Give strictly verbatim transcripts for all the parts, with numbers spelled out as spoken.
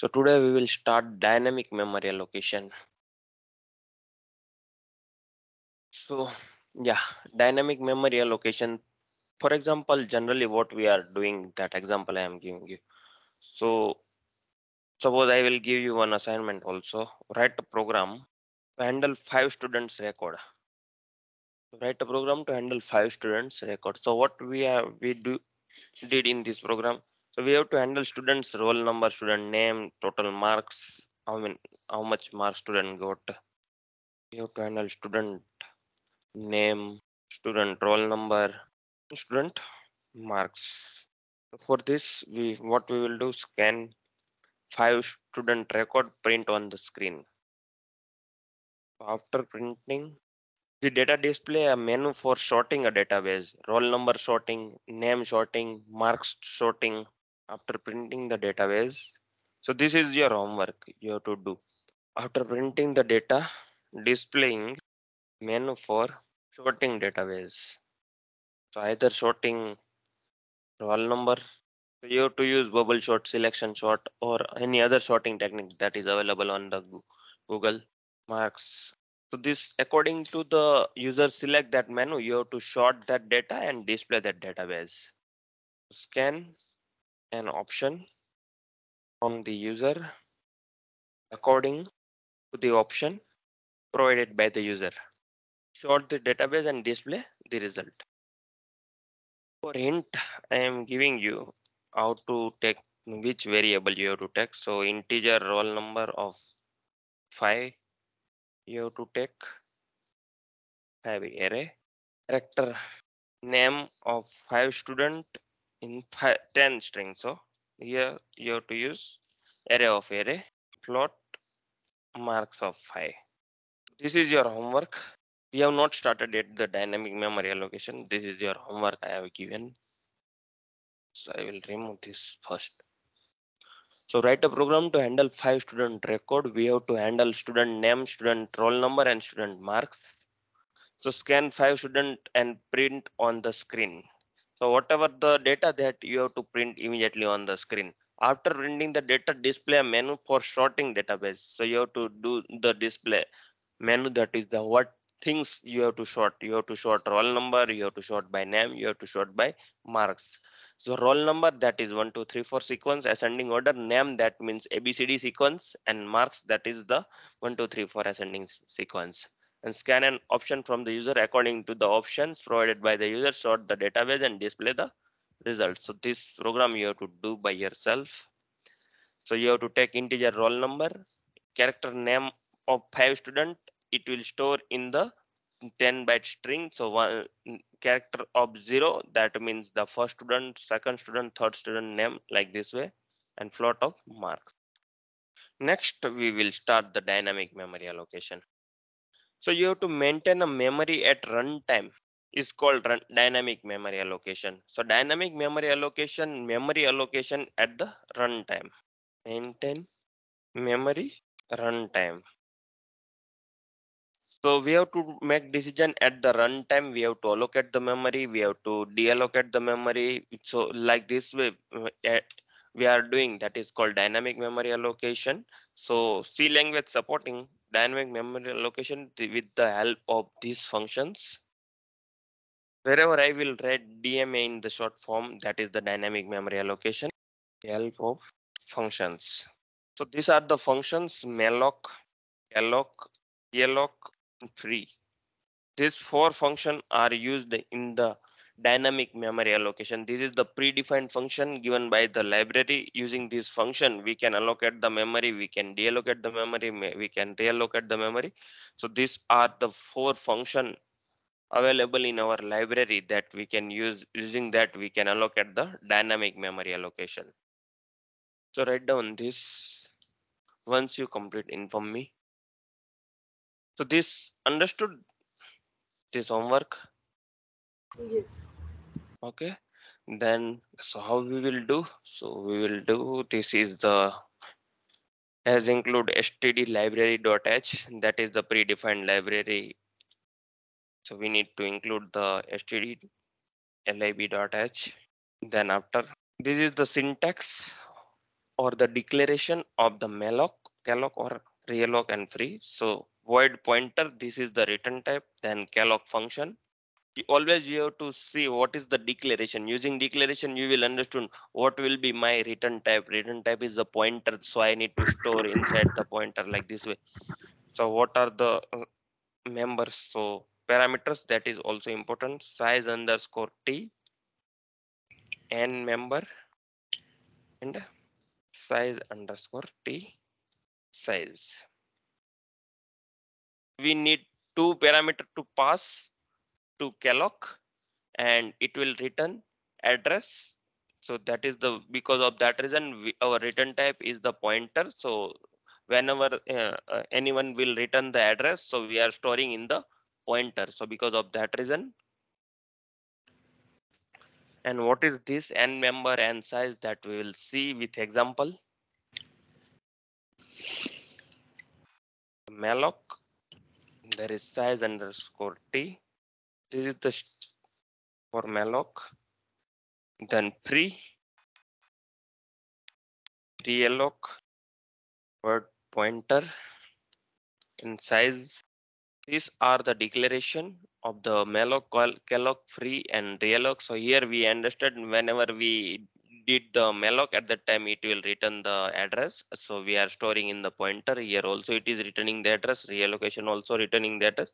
So today we will start dynamic memory allocation. So yeah, dynamic memory allocation. For example, generally what we are doing, that example I am giving you. So suppose I will give you one assignment also. Write a program to handle five students' record. Write a program to handle five students' record. So what we have we do did in this program. So we have to handle students' roll number, student name, total marks. I mean, how much marks student got. We have to handle student name, student roll number, student marks. For this, we what we will do, scan five student record, print on the screen. After printing, the data display a menu for sorting a database, roll number sorting, name sorting, marks sorting. After printing the database, so this is your homework you have to do. After printing the data, displaying menu for sorting database. So either sorting roll number, so you have to use bubble sort, selection sort, or any other sorting technique that is available on the Google. Marks, so this according to the user select that menu, you have to sort that data and display that database. Scan an option from the user according to the option provided by the user. Sort the database and display the result. For hint, I am giving you how to take, which variable you have to take. So integer roll number of five, you have to take five array. Character name of five student in five, ten string. So here you have to use array of array, plot marks of five. This is your homework. We have not started yet the dynamic memory allocation. This is your homework I have given. So I will remove this first. So write a program to handle five student record. We have to handle student name, student roll number, and student marks. So scan five student and print on the screen. So whatever the data that you have to print immediately on the screen. After printing the data, display a menu for sorting database. So you have to do the display menu, that is the what things you have to sort. You have to sort roll number, you have to sort by name, you have to sort by marks. So roll number, that is one two three four sequence, ascending order. Name, that means A B C D sequence, and marks, that is the one two three four ascending sequence. And scan an option from the user according to the options provided by the user, sort the database and display the results. So this program you have to do by yourself. So you have to take integer roll number, character name of five student, it will store in the ten byte string. So one character of zero, that means the first student, second student, third student name, like this way, and float of marks. Next we will start the dynamic memory allocation. So you have to maintain a memory at runtime is called run dynamic memory allocation. So dynamic memory allocation, memory allocation at the runtime. Maintain memory runtime. So we have to make decision at the runtime. We have to allocate the memory. We have to deallocate the memory. So like this way we are doing, that is called dynamic memory allocation. So C language supporting dynamic memory allocation with the help of these functions. Wherever I will write D M A in the short form, that is the dynamic memory allocation. The help of functions. So these are the functions: malloc, calloc, realloc, free. These four functions are used in the dynamic memory allocation. This is the predefined function given by the library. Using this function, we can allocate the memory, we can deallocate the memory, we can reallocate the memory. So these are the four functions available in our library that we can use. Using that, we can allocate the dynamic memory allocation. So write down this. Once you complete, inform me. So this understood this homework? Yes. Okay, then so how we will do? So we will do, this is the as include std library dot h, that is the predefined library. So we need to include the std lib dot h. Then after, this is the syntax or the declaration of the malloc, calloc or realloc and free. So void pointer, this is the return type, then calloc function. You always you have to see what is the declaration. Using declaration, you will understand what will be my return type. Return type is the pointer, so I need to store inside the pointer like this way. So what are the members? So parameters, that is also important. Size underscore t, n member, and size underscore t size. We need two parameters to pass to calloc, and it will return address. So that is the, because of that reason we, our return type is the pointer. So whenever uh, uh, anyone will return the address, so we are storing in the pointer. So because of that reason, and what is this n member and size, that we will see with example. Malloc, there is size underscore t. This is the for malloc, then free, realloc, word pointer, and size. These are the declaration of the malloc, calloc, free, and realloc. So here we understood whenever we did the malloc, at that time it will return the address. So we are storing in the pointer. Here also it is returning the address. Reallocation also returning the address.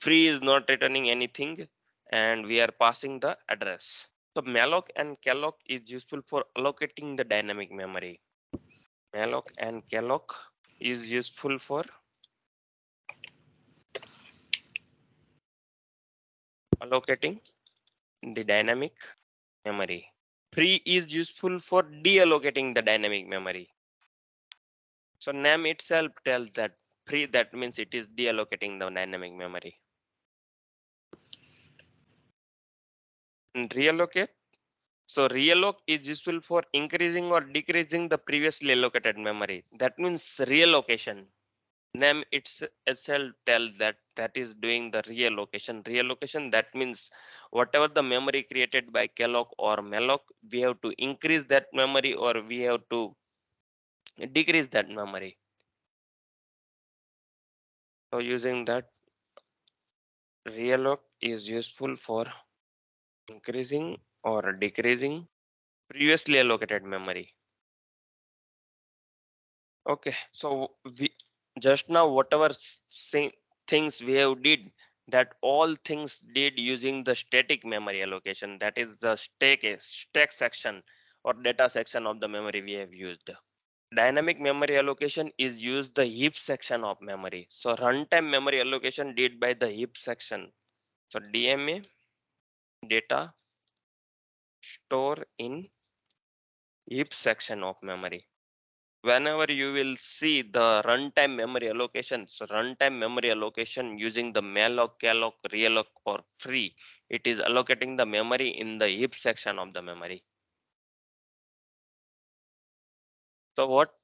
Free is not returning anything, and we are passing the address. So malloc and calloc is useful for allocating the dynamic memory. Malloc and calloc is useful for allocating the dynamic memory. Free is useful for deallocating the dynamic memory. So name itself tells that free, that means it is deallocating the dynamic memory. And reallocate. So realloc is useful for increasing or decreasing the previously allocated memory. That means reallocation. Name itself tells that that is doing the reallocation. Reallocation, that means whatever the memory created by calloc or malloc, we have to increase that memory or we have to decrease that memory. So using that, realloc is useful for increasing or decreasing previously allocated memory. Okay, so we just now whatever things we have did, that all things did using the static memory allocation, that is the stack, stack section or data section of the memory we have used. Dynamic memory allocation is used the heap section of memory. So runtime memory allocation did by the heap section. So D M A, data, store in heap section of memory. Whenever you will see the runtime memory allocation, so runtime memory allocation using the malloc, calloc, realloc or free, it is allocating the memory in the heap section of the memory. So what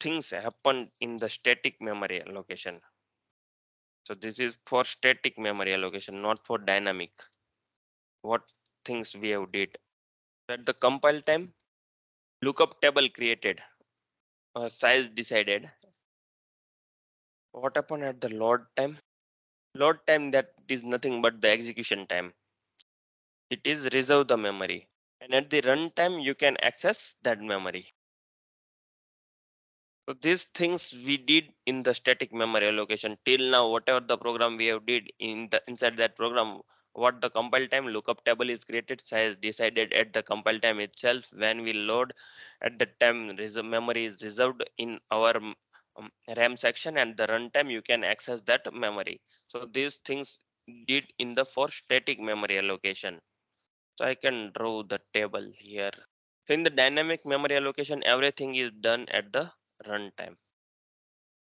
things happen in the static memory allocation? So this is for static memory allocation, not for dynamic. What things we have did? At the compile time, lookup table created. Uh, size decided. What happened at the load time? Load time, that is nothing but the execution time. It is reserve the memory, and at the runtime you can access that memory. So these things we did in the static memory allocation till now. Whatever the program we have did in the inside that program, what the compile time, lookup table is created, size decided at the compile time itself. When we load, at that time memory is reserved in our um, RAM section, and the runtime you can access that memory. So these things did in the for static memory allocation. So I can draw the table here. So in the dynamic memory allocation, everything is done at the runtime.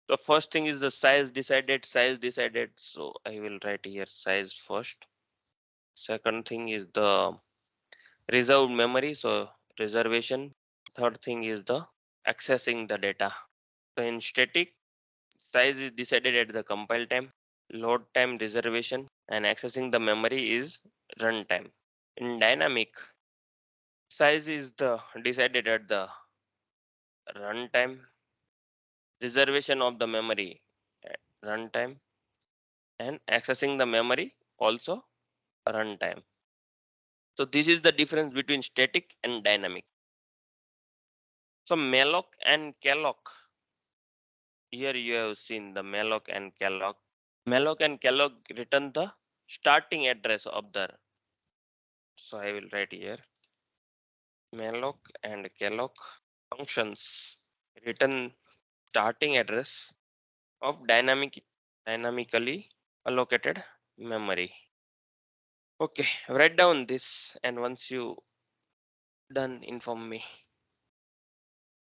The first thing is the size decided, size decided. So I will write here size first. Second thing is the reserved memory, so reservation. Third thing is the accessing the data. So in static, size is decided at the compile time, load time reservation, and accessing the memory is runtime. In dynamic, size is the decided at the runtime, reservation of the memory at runtime, and accessing the memory also runtime. So this is the difference between static and dynamic. So malloc and calloc. Here you have seen the malloc and calloc. Malloc and calloc return the starting address of the. So I will write here. Malloc and calloc functions return starting address of dynamic dynamically allocated memory. Okay, write down this, and once you done, inform me.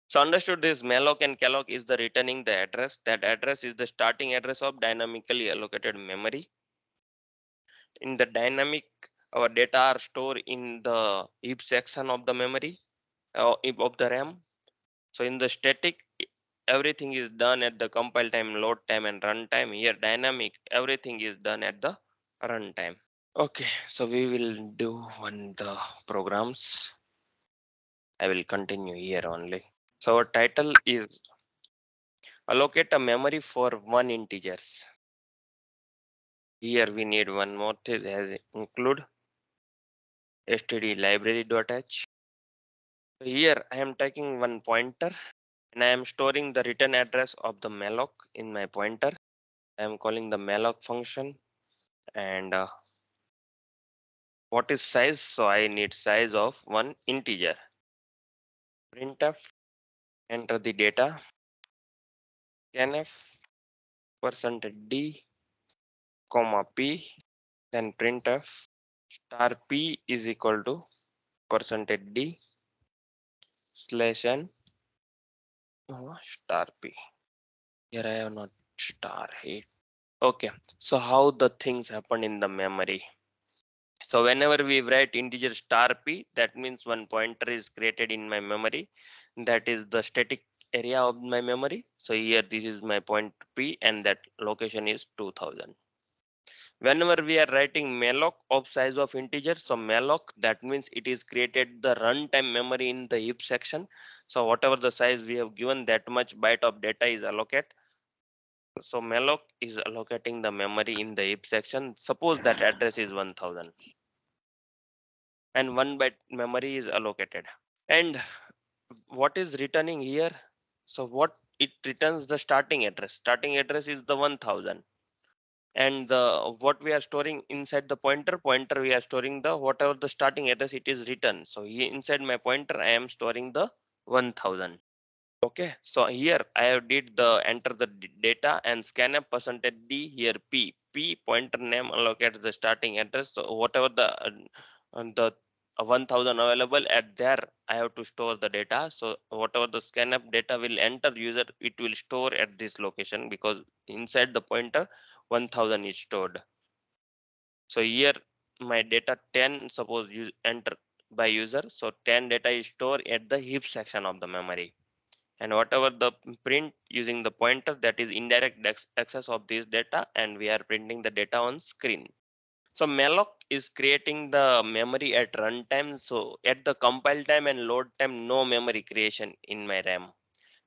So understood this malloc and calloc is the returning the address. That address is the starting address of dynamically allocated memory. In the dynamic, our data are stored in the heap section of the memory uh, of the RAM. So in the static, everything is done at the compile time, load time, and runtime. Here dynamic, everything is done at the runtime. Okay, so we will do one the programs. I will continue here only. So our title is allocate a memory for one integers. Here we need one more thing as include. Std library.h. Here I am taking one pointer and I am storing the return address of the malloc in my pointer. I am calling the malloc function and uh, what is size? So I need size of one integer. Printf, enter the data. Scanf, percent d, comma p, then printf. Star p is equal to percentage d slash n star p. Here I have not star eight. Okay, so how the things happen in the memory? So whenever we write integer star p, that means one pointer is created in my memory. That is the static area of my memory. So here this is my point p and that location is two thousand. Whenever we are writing malloc of size of integer, so malloc, that means it is created the runtime memory in the heap section. So whatever the size we have given, that much byte of data is allocated. So malloc is allocating the memory in the heap section. Suppose that address is one thousand and one byte memory is allocated. And what is returning here? So what it returns the starting address. Starting address is the one thousand. And the what we are storing inside the pointer pointer we are storing the whatever the starting address it is written. So here inside my pointer I am storing the one thousand. Okay, so here I have did the enter the data and scanf percentage d, here p p pointer name allocates the starting address. So whatever the uh, the one thousand available at there I have to store the data. So whatever the scanf data will enter user, it will store at this location because inside the pointer one thousand is stored. So here my data ten, suppose you enter by user, so ten data is stored at the heap section of the memory. And whatever the print using the pointer, that is indirect access of this data, and we are printing the data on screen. So malloc is creating the memory at runtime. So at the compile time and load time, no memory creation in my RAM.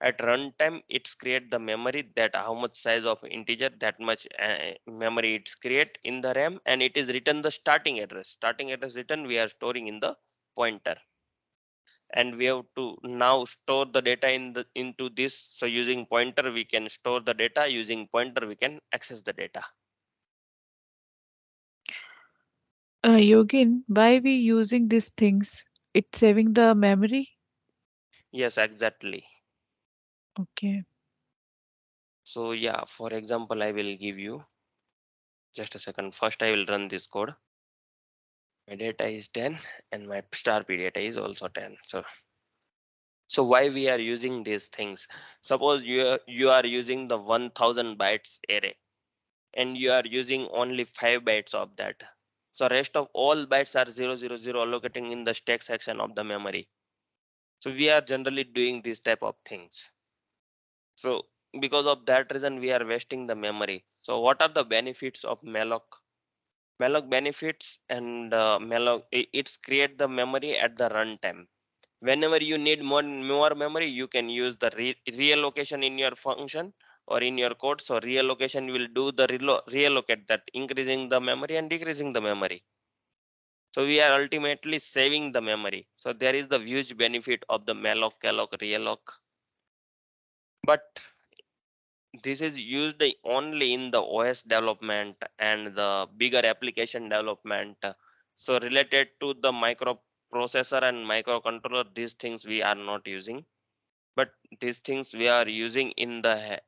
At runtime, it's create the memory that how much size of integer, that much uh, memory it's create in the RAM, and it is written the starting address. Starting address written we are storing in the pointer, and we have to now store the data in the into this. So using pointer we can store the data. Using pointer we can access the data. Uh, Yogin, why we using these things? It's saving the memory. Yes, exactly. Okay. So yeah, for example, I will give you just a second. First, I will run this code. My data is ten and my star p data is also ten. So, so why we are using these things? Suppose you are, you are using the one thousand bytes array and you are using only five bytes of that. So rest of all bytes are zero zero zero allocating in the stack section of the memory. So we are generally doing this type of things. So because of that reason, we are wasting the memory. So what are the benefits of malloc? Malloc benefits and uh, malloc, it's create the memory at the runtime. Whenever you need more, more memory, you can use the re reallocation in your function or in your code. So reallocation will do the reallocate, that increasing the memory and decreasing the memory. So we are ultimately saving the memory. So there is the huge benefit of the malloc, calloc, realloc. But this is used only in the O S development and the bigger application development. So related to the microprocessor and microcontroller, these things we are not using, but these things we are using in the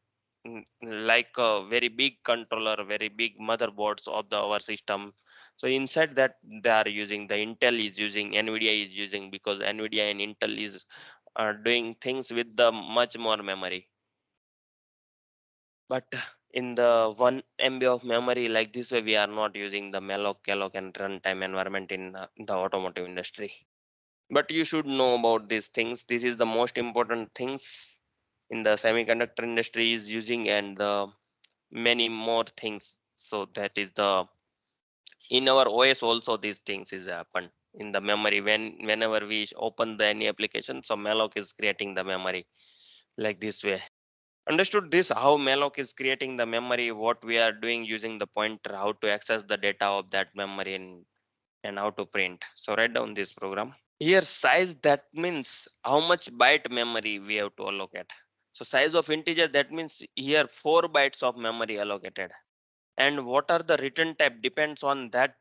like a very big controller, very big motherboards of the our system. So inside that they are using, the Intel is using, NVIDIA is using, because NVIDIA and Intel is are doing things with the much more memory. But in the one M B of memory like this way, we are not using the malloc, calloc and runtime environment in the automotive industry. But you should know about these things. This is the most important things in the semiconductor industry is using, and the many more things. So that is the in our O S also these things is happen in the memory. When whenever we open the any application, so malloc is creating the memory like this way. Understood this, how malloc is creating the memory, what we are doing using the pointer, how to access the data of that memory, and, and how to print. So write down this program. Here size, that means how much byte memory we have to allocate. So size of integer, that means here four bytes of memory allocated. And what are the return type depends on that.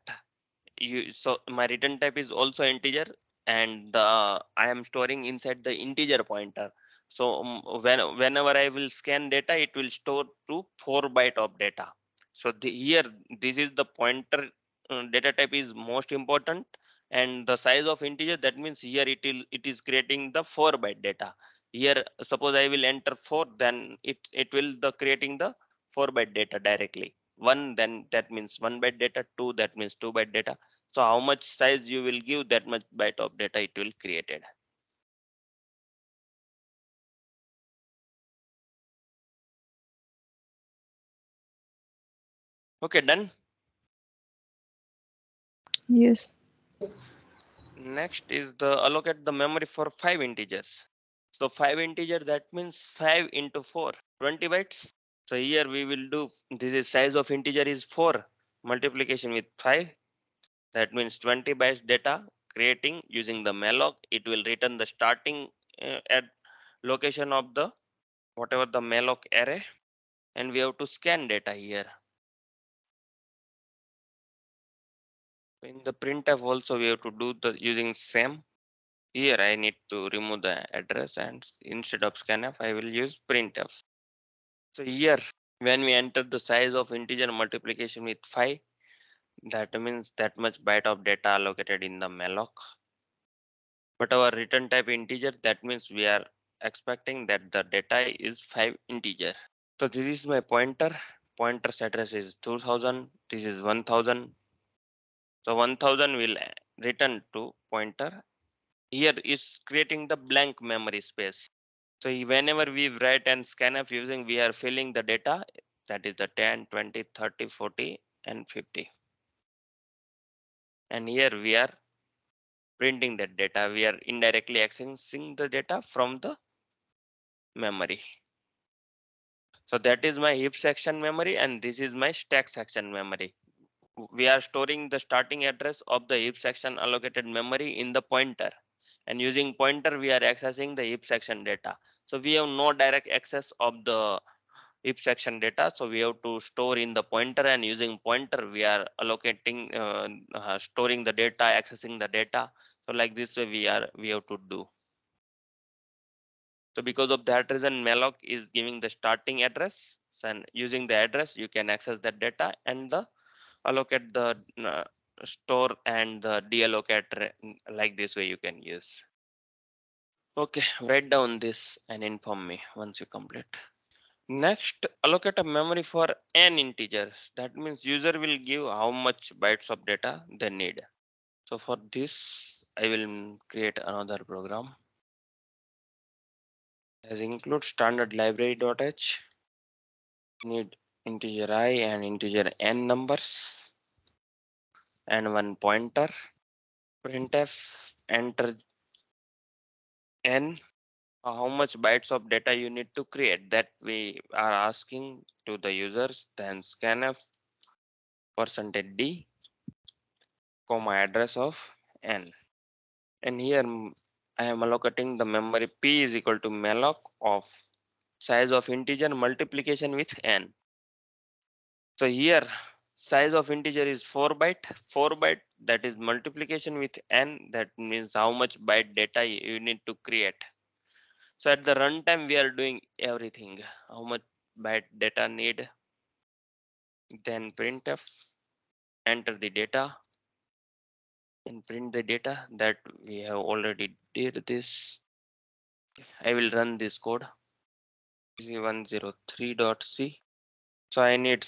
You, so my return type is also integer, and the, I am storing inside the integer pointer. So when whenever I will scan data, it will store to four byte of data. So the, here this is the pointer uh, data type is most important, and the size of integer, that means here it will it is creating the four byte data. Here suppose I will enter four, then it it will the creating the four byte data directly. One, then that means one byte data. Two, that means two byte data. So how much size you will give, that much byte of data it will created. Okay, done. Yes. Yes. Next is the allocate the memory for five integers. So five integer, that means five into four, twenty bytes. So here we will do this is size of integer is four multiplication with five. That means twenty bytes data creating using the malloc. It will return the starting uh, at location of the whatever the malloc array, and we have to scan data here. In the printf also we have to do the using same. Here I need to remove the address, and instead of scanf I will use printf. So here when we enter the size of integer multiplication with five, that means that much byte of data allocated in the malloc. But our return type integer, that means we are expecting that the data is five integer. So this is my pointer. Pointer's address is two thousand. This is one thousand. So one thousand will return to pointer. Here is creating the blank memory space. So whenever we write and scanf using, we are filling the data, that is the ten, twenty, thirty, forty and fifty. And here we are printing that data. We are indirectly accessing the data from the memory. So that is my heap section memory, and this is my stack section memory. We are storing the starting address of the heap section allocated memory in the pointer, and using pointer we are accessing the heap section data. So we have no direct access of the heap section data. So we have to store in the pointer, and using pointer we are allocating, uh, uh, storing the data, accessing the data. So like this way we are we have to do. So because of that reason, malloc is giving the starting address, and using the address you can access that data and the allocate the uh, store and the deallocate like this way you can use. Okay, write down this and inform me once you complete. Next, allocate a memory for n integers. That means user will give how much bytes of data they need. So for this, I will create another program. As include standard library.h, need integer I and integer n numbers and one pointer. Printf, enter and how much bytes of data you need to create, that we are asking to the users. Then scanf percentage d comma address of n, and here I am allocating the memory p is equal to malloc of size of integer multiplication with n. So here size of integer is four byte four byte, that is multiplication with n, that means how much byte data you need to create. So at the runtime we are doing everything, how much byte data need, then printf, enter the data and print the data, that we have already did this. I will run this code one oh three dot c. So I need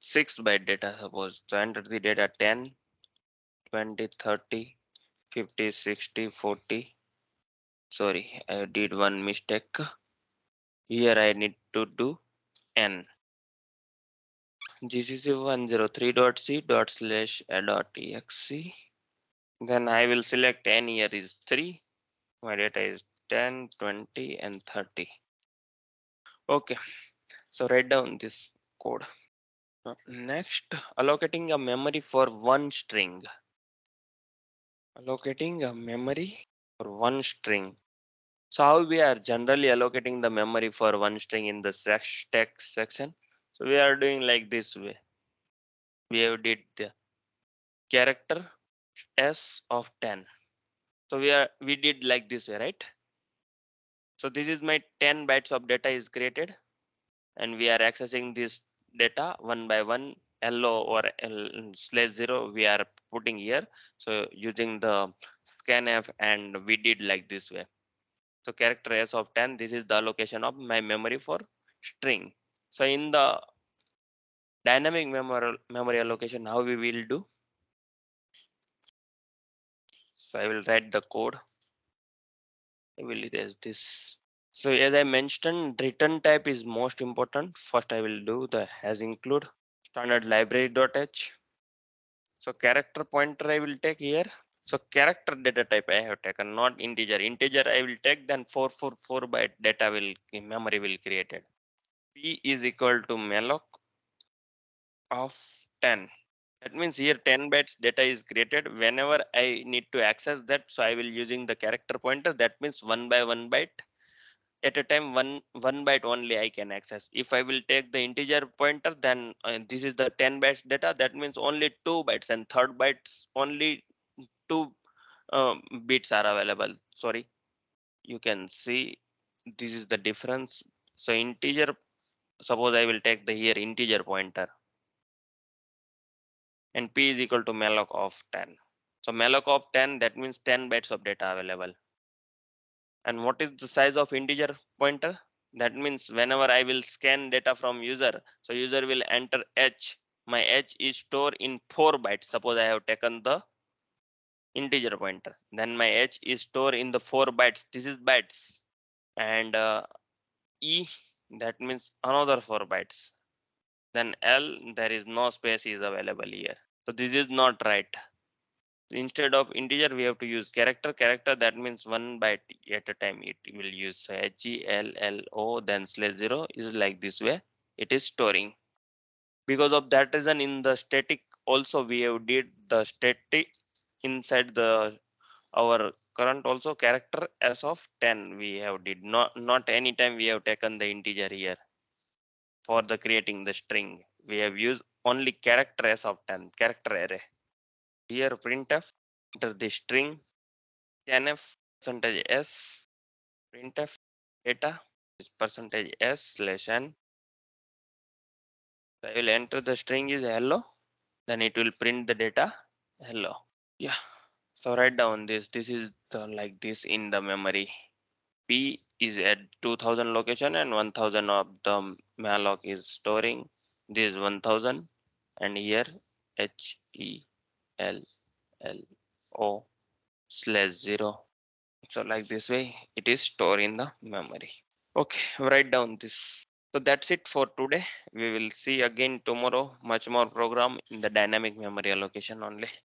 six byte data suppose, so enter the data ten, twenty, thirty, fifty, sixty, forty. Sorry, I did one mistake. Here I need to do n. G C C one oh three dot c dot slash a dot e x e. Then I will select n here is three. My data is ten, twenty and thirty. Okay, so write down this code. Next, allocating a memory for one string. Allocating a memory for one string. So how we are generally allocating the memory for one string in the stack section? So we are doing like this way. We have did the character s of ten. So we are we did like this way, right? So this is my ten bytes of data is created, and we are accessing this data one by one. L O or L slash zero we are putting here. So using the scanf, and we did like this way. So character s of ten, this is the allocation of my memory for string. So in the dynamic memory memory allocation, how we will do? So I will write the code. I will erase this. So as I mentioned, return type is most important. First I will do the as include standard library.h. So character pointer I will take here. So character data type I have taken, not integer. Integer I will take, then four four four byte data will memory will created. P is equal to malloc of ten. That means here ten bytes data is created. Whenever I need to access that, so I will using the character pointer. That means one by one byte at a time, one one byte only I can access. If I will take the integer pointer, then uh, this is the ten bytes data. That means only two bytes, and third bytes only two um, bits are available. Sorry, you can see this is the difference. So integer, suppose I will take the here integer pointer. And p is equal to malloc of ten. So malloc of ten, that means ten bytes of data available. And what is the size of integer pointer? That means whenever I will scan data from user, so user will enter h. My h is stored in four bytes. Suppose I have taken the integer pointer, then my h is stored in the four bytes. This is bytes. And uh, e, that means another four bytes. Then L, there is no space is available here. So this is not right. Instead of integer, we have to use character. Character, that means one byte at a time it will use. So H E L L O, then slash zero is like this way. It is storing. Because of that reason, in the static also we have did the static inside the our current also character s of ten we have did. Not not any time we have taken the integer here. For the creating the string, we have used only character s of ten, character array. Here printf, enter the string, scanf percentage s, printf data is percentage s slash n. I will enter the string is hello, then it will print the data hello. Yeah. So write down this. This is the, like this in the memory. P is at two thousand location, and one thousand of the malloc is storing. This is one thousand, and here H E L L O slash zero. So like this way it is stored in the memory. Okay, write down this. So that's it for today. We will see again tomorrow, much more program in the dynamic memory allocation only.